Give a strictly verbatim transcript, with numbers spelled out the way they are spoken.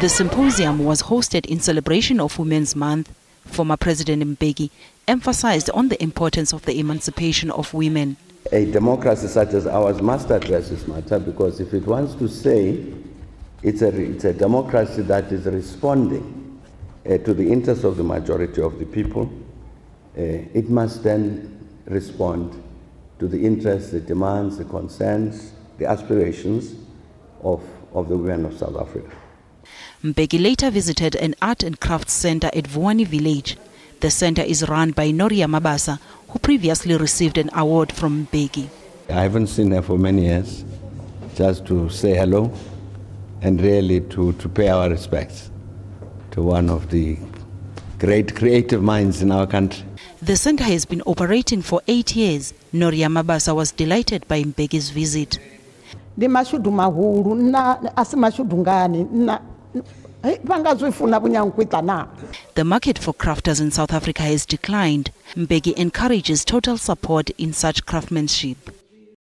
The symposium was hosted in celebration of Women's Month. Former President Mbeki emphasized on the importance of the emancipation of women. A democracy such as ours must address this matter, because if it wants to say it's a, it's a democracy that is responding uh, to the interests of the majority of the people, uh, it must then respond to the interests, the demands, the concerns, the aspirations of, of the women of South Africa. Mbeki later visited an art and crafts center at Vwani village. The center is run by Noria Mabasa, who previously received an award from Mbeki. I haven't seen her for many years, just to say hello and really to, to pay our respects to one of the great creative minds in our country. The center has been operating for eight years. Noria Mabasa was delighted by Mbeki's visit. The market for crafters in South Africa has declined. Mbeki encourages total support in such craftsmanship.